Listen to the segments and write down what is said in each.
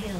Kill.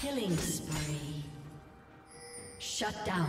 Killing spree. Shut down.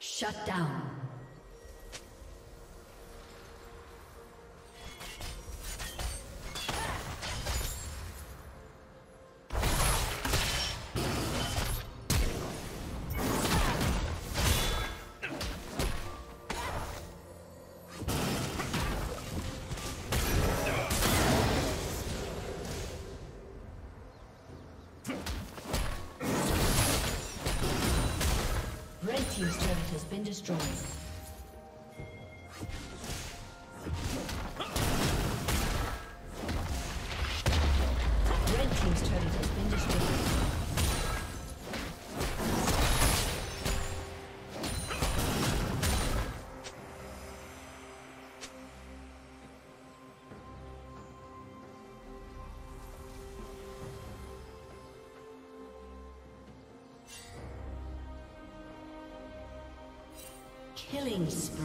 Shut down. Team's turret has been destroyed. Red team's turret has been destroyed. Killing spree.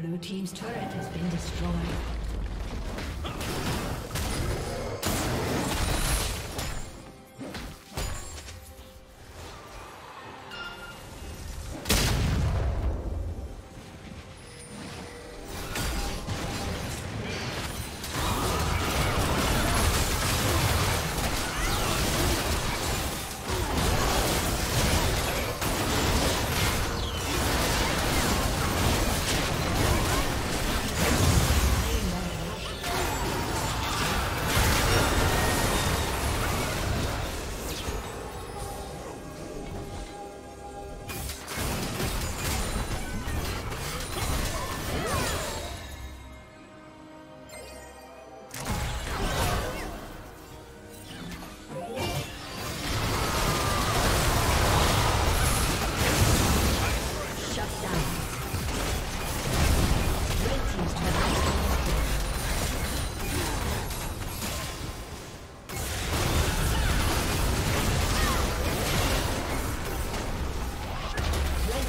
Blue team's turret has been destroyed.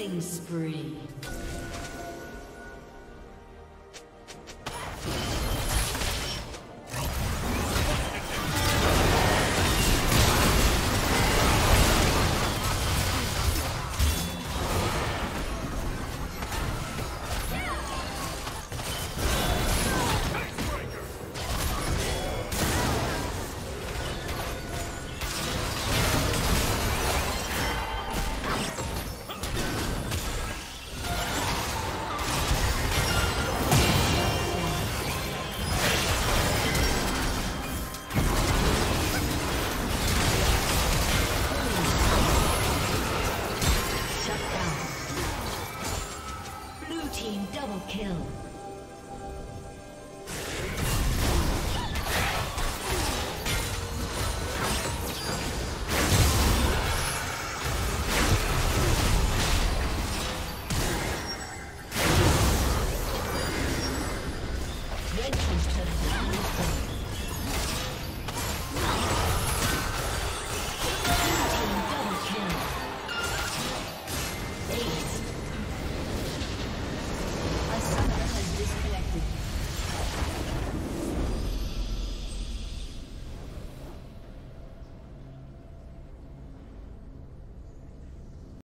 Killing spree.